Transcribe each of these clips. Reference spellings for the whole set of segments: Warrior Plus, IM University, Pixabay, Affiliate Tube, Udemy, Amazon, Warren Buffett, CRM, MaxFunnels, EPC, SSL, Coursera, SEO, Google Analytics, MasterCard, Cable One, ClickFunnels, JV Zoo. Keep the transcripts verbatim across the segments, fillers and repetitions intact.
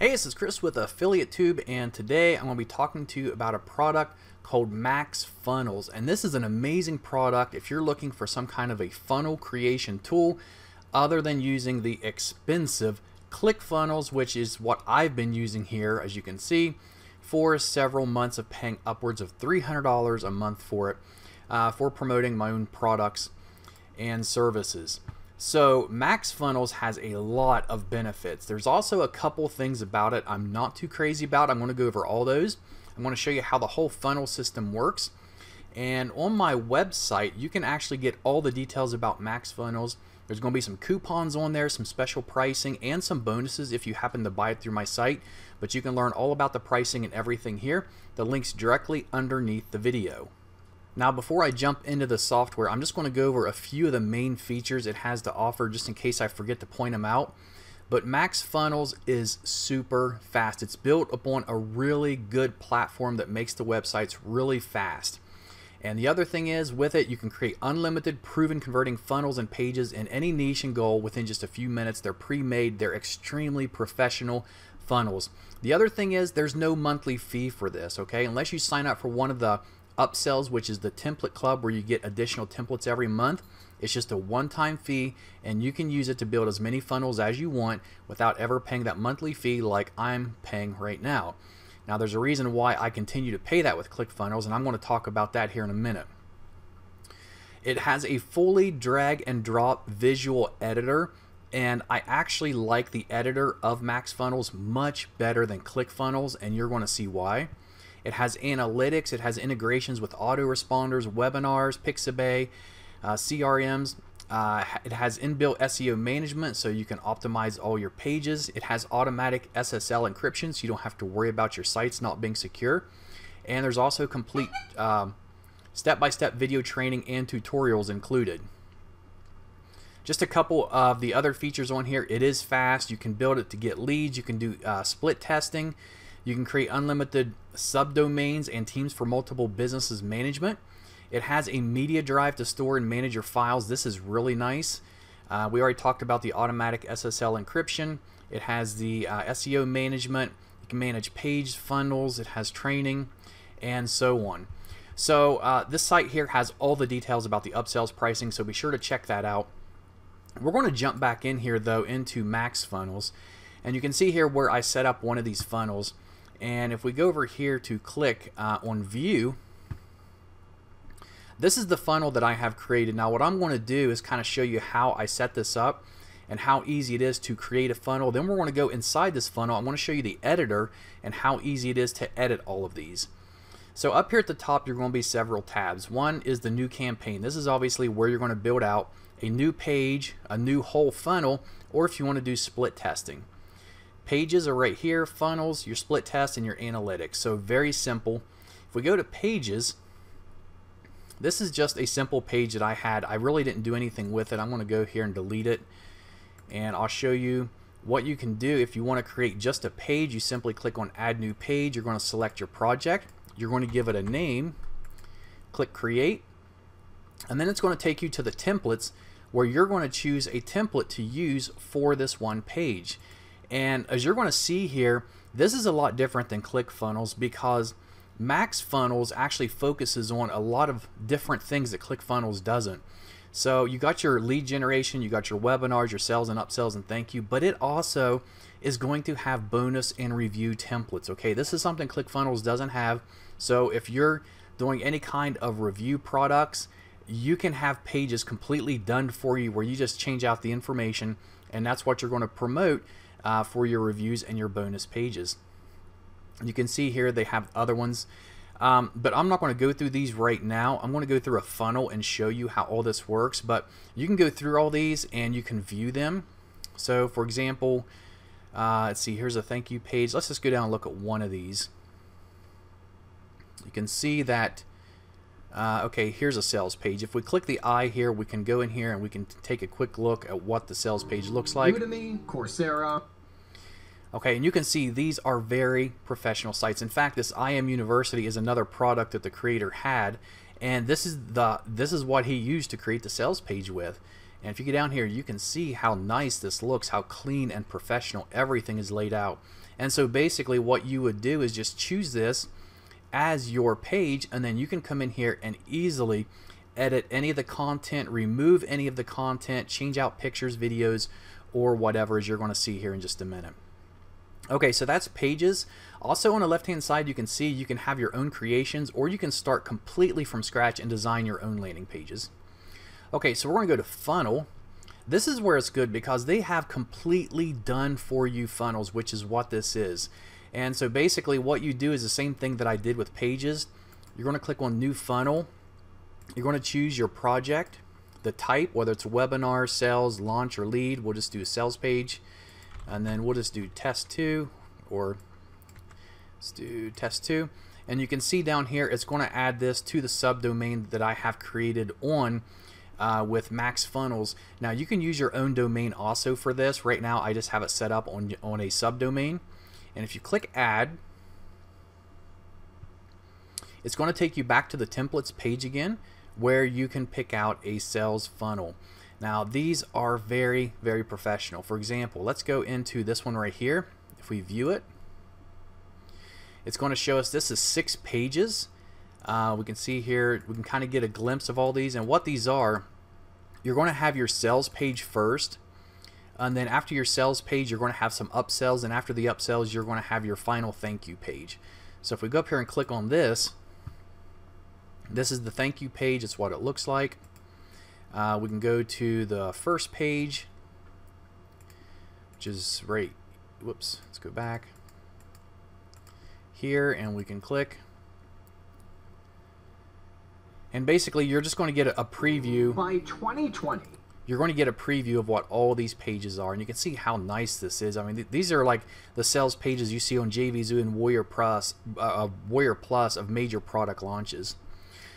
Hey, this is Chris with Affiliate Tube, and today I'm going to be talking to you about a product called MaxFunnels, and this is an amazing product if you're looking for some kind of a funnel creation tool other than using the expensive ClickFunnels, which is what I've been using here, as you can see, for several months of paying upwards of three hundred dollars a month for it, uh, for promoting my own products and services. So MaxFunnels has a lot of benefits. There's also a couple things about it I'm not too crazy about. I'm going to go over all those. I'm going to show you how the whole funnel system works. And on my website, you can actually get all the details about MaxFunnels. There's going to be some coupons on there, some special pricing, and some bonuses if you happen to buy it through my site. But you can learn all about the pricing and everything here. The link's directly underneath the video. Now, before I jump into the software, I'm just going to go over a few of the main features it has to offer just in case I forget to point them out. But MaxFunnels is super fast. It's built upon a really good platform that makes the websites really fast. And the other thing is, with it, you can create unlimited, proven converting funnels and pages in any niche and goal within just a few minutes. They're pre-made. They're extremely professional funnels. The other thing is, there's no monthly fee for this, okay? Unless you sign up for one of the upsells, which is the template club, where you get additional templates every month. It's just a one-time fee, and you can use it to build as many funnels as you want without ever paying that monthly fee like I'm paying right now. Now, there's a reason why I continue to pay that with ClickFunnels, and I'm going to talk about that here in a minute. It has a fully drag and drop visual editor, and I actually like the editor of MaxFunnels much better than ClickFunnels, and you're going to see why. It has analytics, it has integrations with autoresponders, webinars, Pixabay, uh, C R Ms. Uh, it has inbuilt S E O management, so you can optimize all your pages. It has automatic S S L encryption, so you don't have to worry about your sites not being secure. And there's also complete um, step-by-step video training and tutorials included. Just a couple of the other features on here. It is fast. You can build it to get leads. You can do uh, split testing. You can create unlimited subdomains and teams for multiple businesses management. It has a media drive to store and manage your files. This is really nice. Uh, we already talked about the automatic S S L encryption. It has the uh, S E O management. You can manage page funnels. It has training and so on. So uh, this site here has all the details about the upsells pricing, so be sure to check that out. We're going to jump back in here, though, into MaxFunnels. And you can see here where I set up one of these funnels. And if we go over here to click uh, on view, this is the funnel that I have created. Now, what I'm going to do is kind of show you how I set this up and how easy it is to create a funnel. Then we're going to go inside this funnel. I want to show you the editor and how easy it is to edit all of these. So up here at the top, you're going to be several tabs. One is the new campaign. This is obviously where you're going to build out a new page, a new whole funnel, or if you want to do split testing. Pages are right here, funnels, your split test, and your analytics. So very simple. If we go to pages, this is just a simple page that I had. I really didn't do anything with it. I'm going to go here and delete it. And I'll show you what you can do. If you want to create just a page, you simply click on Add New Page. You're going to select your project. You're going to give it a name. Click Create. And then it's going to take you to the templates where you're going to choose a template to use for this one page. And as you're going to see here, this is a lot different than ClickFunnels because MaxFunnels actually focuses on a lot of different things that ClickFunnels doesn't. So you got your lead generation, you got your webinars, your sales and upsells and thank you, but it also is going to have bonus and review templates. Okay, this is something ClickFunnels doesn't have. So if you're doing any kind of review products, you can have pages completely done for you where you just change out the information, and that's what you're going to promote Uh, for your reviews and your bonus pages. You can see here they have other ones, um, but I'm not going to go through these right now. I'm going to go through a funnel and show you how all this works, but you can go through all these and you can view them. So for example, uh, let's see, here's a thank you page. Let's just go down and look at one of these. You can see that uh, okay, here's a sales page. If we click the eye here, we can go in here and we can take a quick look at what the sales page looks like. Udemy, Coursera. Okay, and you can see these are very professional sites. In fact, this I M University is another product that the creator had, and this is the this is what he used to create the sales page with. And if you get down here, you can see how nice this looks, how clean and professional everything is laid out. And so basically what you would do is just choose this as your page, and then you can come in here and easily edit any of the content, remove any of the content, change out pictures, videos, or whatever, as you're going to see here in just a minute. Okay, so that's pages. Also on the left hand side, you can see you can have your own creations, or you can start completely from scratch and design your own landing pages. Okay, so we're going to go to funnel. This is where it's good because they have completely done for you funnels, which is what this is. And so basically what you do is the same thing that I did with pages. You're going to click on new funnel. You're going to choose your project, the type, whether it's webinar, sales, launch, or lead. We'll just do a sales page, and then we'll just do test two, or let's do test two. And you can see down here it's going to add this to the subdomain that I have created on uh, with MaxFunnels. Now you can use your own domain also for this. Right now I just have it set up on, on a subdomain. And if you click add, it's going to take you back to the templates page again, where you can pick out a sales funnel. Now these are very, very professional. For example, let's go into this one right here. If we view it, it's going to show us this is six pages. Uh, we can see here, we can kind of get a glimpse of all these, and what these are, you're going to have your sales page first, and then after your sales page you're going to have some upsells, and after the upsells you're going to have your final thank you page. So if we go up here and click on this, this is the thank you page. It's what it looks like. Uh, we can go to the first page, which is right, whoops, let's go back here, and we can click, and basically you're just going to get a preview by twenty twenty. You're going to get a preview of what all these pages are, and you can see how nice this is. I mean, th these are like the sales pages you see on J V Zoo and Warrior Plus, uh, Warrior Plus of major product launches.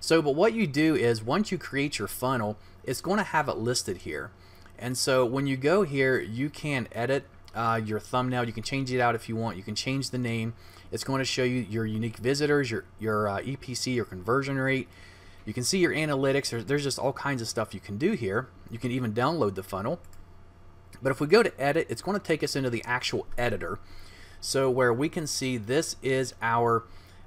So, but what you do is once you create your funnel, it's going to have it listed here. And so when you go here, you can edit uh, your thumbnail. You can change it out if you want. You can change the name. It's going to show you your unique visitors, your, your uh, E P C, your conversion rate. You can see your analytics. There's, there's just all kinds of stuff you can do here. You can even download the funnel. But if we go to edit, it's going to take us into the actual editor. So where we can see this is our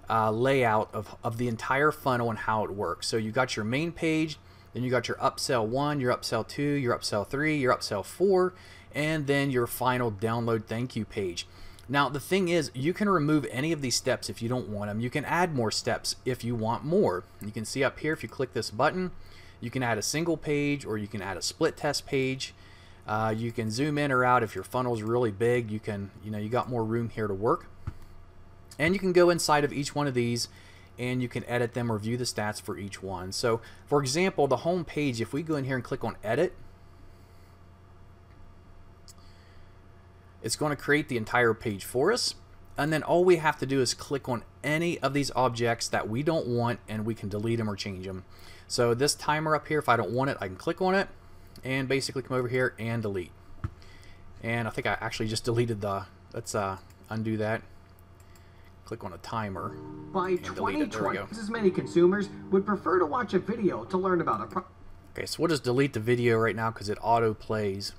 Uh, layout of, of the entire funnel and how it works. So you got your main page, then you got your upsell one, your upsell two, your upsell three, your upsell four, and then your final download thank you page. Now the thing is, you can remove any of these steps if you don't want them. You can add more steps if you want more. You can see up here, if you click this button, you can add a single page, or you can add a split test page. Uh, you can zoom in or out if your funnel's really big. You can, you know, you got more room here to work. And you can go inside of each one of these and you can edit them or view the stats for each one. So for example, the home page, if we go in here and click on edit, it's going to create the entire page for us. And then all we have to do is click on any of these objects that we don't want, and we can delete them or change them. So this timer up here, if I don't want it, I can click on it and basically come over here and delete. And I think I actually just deleted the, let's uh, undo that. Click on a timer. By twenty twenty, as many consumers would prefer to watch a video to learn about a product. Okay, so we'll just delete the video right now because it auto plays.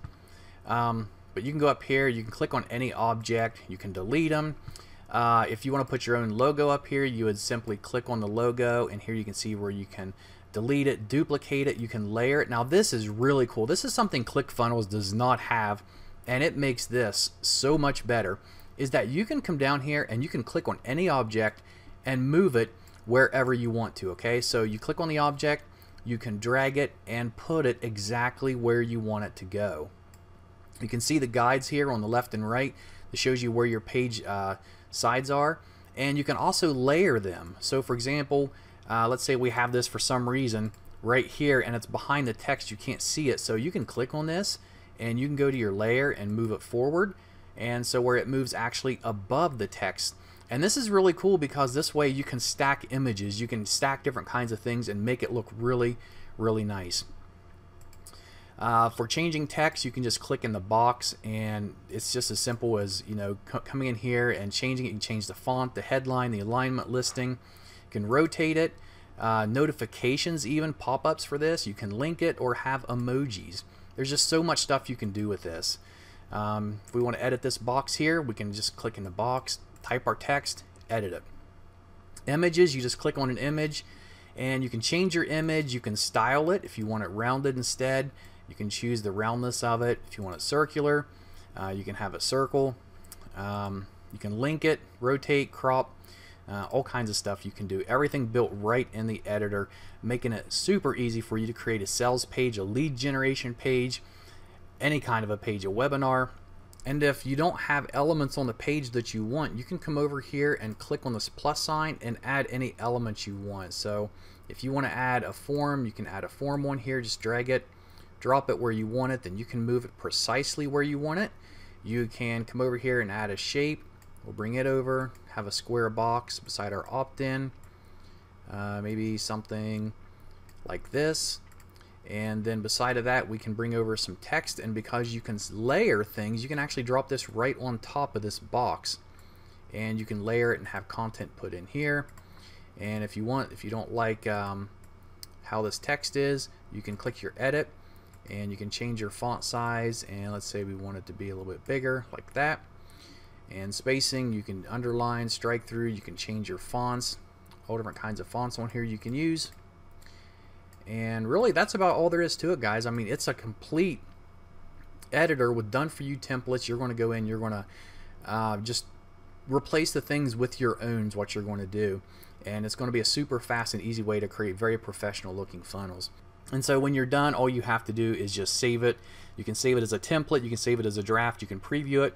Um, but you can go up here, you can click on any object, you can delete them. Uh, if you want to put your own logo up here, you would simply click on the logo, and here you can see where you can delete it, duplicate it, you can layer it. Now this is really cool. This is something ClickFunnels does not have, and it makes this so much better. Is that you can come down here and you can click on any object and move it wherever you want to. Okay, so you click on the object, you can drag it and put it exactly where you want it to go. You can see the guides here on the left and right that shows you where your page uh, sides are, and you can also layer them. So for example, uh, let's say we have this for some reason right here and it's behind the text, you can't see it, so you can click on this and you can go to your layer and move it forward, and so where it moves actually above the text. And this is really cool because this way you can stack images, you can stack different kinds of things and make it look really, really nice. Uh, for changing text, you can just click in the box, and it's just as simple as, you know, coming in here and changing it. You can change the font, the headline, the alignment listing, you can rotate it, uh, notifications, even pop-ups for this, you can link it or have emojis. There's just so much stuff you can do with this. Um, if we want to edit this box here, we can just click in the box, type our text, edit it. Images, you just click on an image and you can change your image. You can style it if you want it rounded instead. You can choose the roundness of it. If you want it circular, uh, you can have a circle. Um, you can link it, rotate, crop, uh, all kinds of stuff you can do. Everything built right in the editor, making it super easy for you to create a sales page, a lead generation page, any kind of a page, a webinar. And if you don't have elements on the page that you want, you can come over here and click on this plus sign and add any elements you want. So if you want to add a form, you can add a form on here. Just drag it, drop it where you want it, then you can move it precisely where you want it. You can come over here and add a shape. We'll bring it over, have a square box beside our opt-in, uh, maybe something like this. And then beside of that, we can bring over some text. And because you can layer things, you can actually drop this right on top of this box, and you can layer it and have content put in here. And if you want, if you don't like um, how this text is, you can click your edit and you can change your font size. And let's say we want it to be a little bit bigger, like that. And spacing, you can underline, strike through, you can change your fonts, all different kinds of fonts on here you can use. And really, that's about all there is to it, guys. I mean, it's a complete editor with done-for-you templates. You're going to go in, you're going to uh, just replace the things with your own is what you're going to do. And it's going to be a super fast and easy way to create very professional-looking funnels. And so when you're done, all you have to do is just save it. You can save it as a template. You can save it as a draft. You can preview it.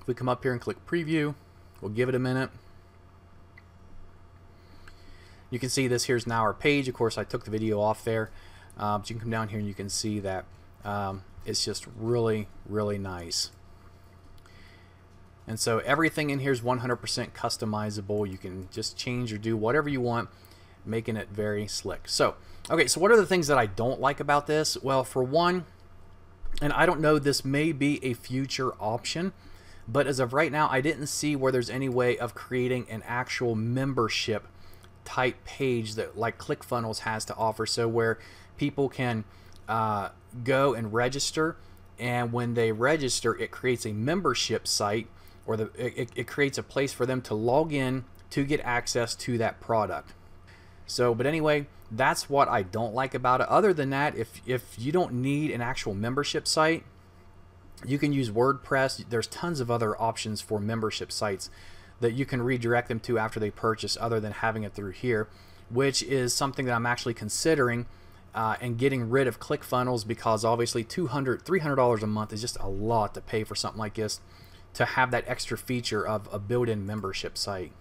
If we come up here and click preview, we'll give it a minute. You can see this here's now our page. Of course, I took the video off there, uh, but you can come down here and you can see that um, it's just really, really nice. And so everything in here is one hundred percent customizable. You can just change or do whatever you want, making it very slick. So, okay, so what are the things that I don't like about this? Well, for one, and I don't know, this may be a future option, but as of right now, I didn't see where there's any way of creating an actual membership type page that like ClickFunnels has to offer, so where people can uh, go and register, and when they register, it creates a membership site, or the it, it creates a place for them to log in to get access to that product. So, but anyway, that's what I don't like about it. Other than that, if if you don't need an actual membership site, you can use WordPress. There's tons of other options for membership sites that you can redirect them to after they purchase, other than having it through here, which is something that I'm actually considering uh, and getting rid of ClickFunnels, because obviously two hundred, three hundred dollars a month is just a lot to pay for something like this, to have that extra feature of a built-in membership site.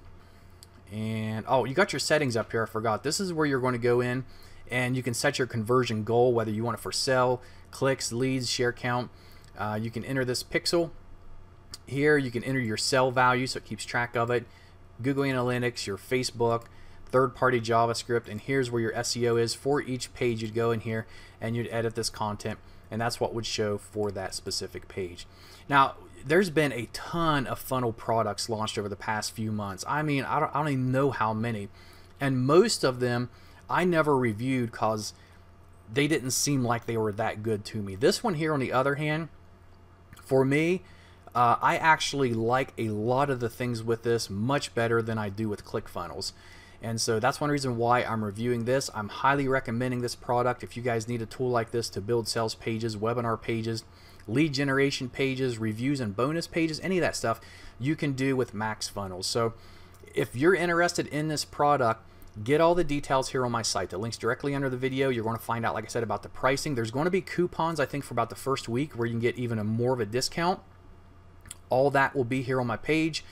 And oh, you got your settings up here, I forgot. This is where you're going to go in and you can set your conversion goal, whether you want it for sell, clicks, leads, share count. Uh, you can enter this pixel here, you can enter your sell value, so it keeps track of it, Google Analytics, your Facebook, third-party JavaScript, and here's where your S E O is. For each page, you'd go in here and you'd edit this content, and that's what would show for that specific page. Now, there's been a ton of funnel products launched over the past few months. I mean, I don't, I don't even know how many, and most of them I never reviewed because they didn't seem like they were that good to me. This one here, on the other hand, for me, Uh, I actually like a lot of the things with this much better than I do with ClickFunnels. And so that's one reason why I'm reviewing this. I'm highly recommending this product. If you guys need a tool like this to build sales pages, webinar pages, lead generation pages, reviews and bonus pages, any of that stuff you can do with MaxFunnels. So if you're interested in this product, get all the details here on my site. The link's directly under the video. You're going to find out, like I said, about the pricing. There's going to be coupons, I think, for about the first week where you can get even a more of a discount. All that will be here on my page,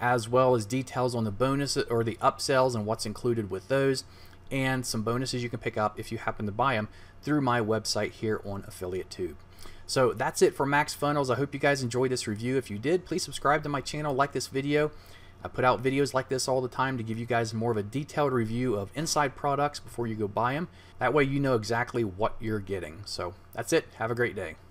as well as details on the bonus or the upsells and what's included with those, and some bonuses you can pick up if you happen to buy them through my website here on Affiliate Tube. So that's it for MaxFunnels. I hope you guys enjoyed this review. If you did, please subscribe to my channel, like this video. I put out videos like this all the time to give you guys more of a detailed review of inside products before you go buy them. That way you know exactly what you're getting. So that's it. Have a great day.